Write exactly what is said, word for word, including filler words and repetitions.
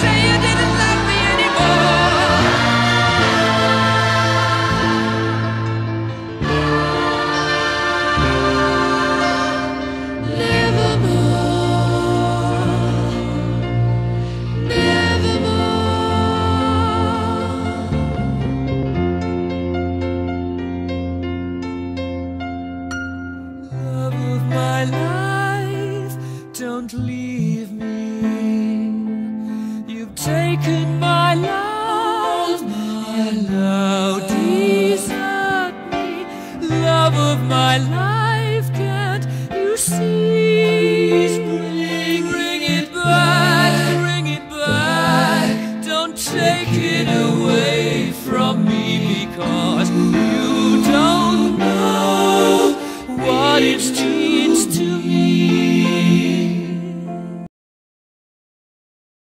say you didn't love me anymore. Nevermore, nevermore. Love of my life, don't leave me. You've taken my love, you now desert me. Love of my life.